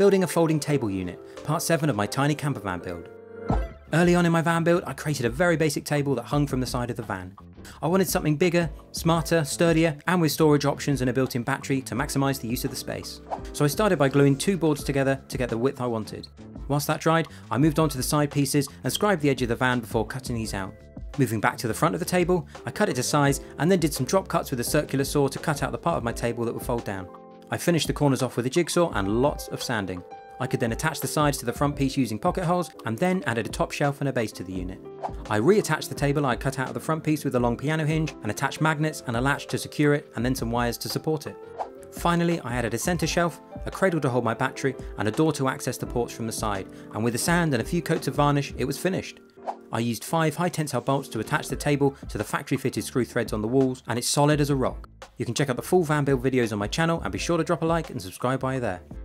building a folding table unit, part 7 of my tiny camper van build. Early on in my van build, I created a very basic table that hung from the side of the van. I wanted something bigger, smarter, sturdier, and with storage options and a built-in battery to maximise the use of the space. So I started by gluing two boards together to get the width I wanted. Whilst that dried, I moved on to the side pieces and scribed the edge of the van before cutting these out. Moving back to the front of the table, I cut it to size and then did some drop cuts with a circular saw to cut out the part of my table that would fold down. I finished the corners off with a jigsaw and lots of sanding. I could then attach the sides to the front piece using pocket holes and then added a top shelf and a base to the unit. I reattached the table I cut out of the front piece with a long piano hinge and attached magnets and a latch to secure it and then some wires to support it. Finally, I added a centre shelf, a cradle to hold my battery and a door to access the ports from the side, and with the sand and a few coats of varnish it was finished. I used 5 high tensile bolts to attach the table to the factory fitted screw threads on the walls, and it's solid as a rock. You can check out the full van build videos on my channel and be sure to drop a like and subscribe while you're there.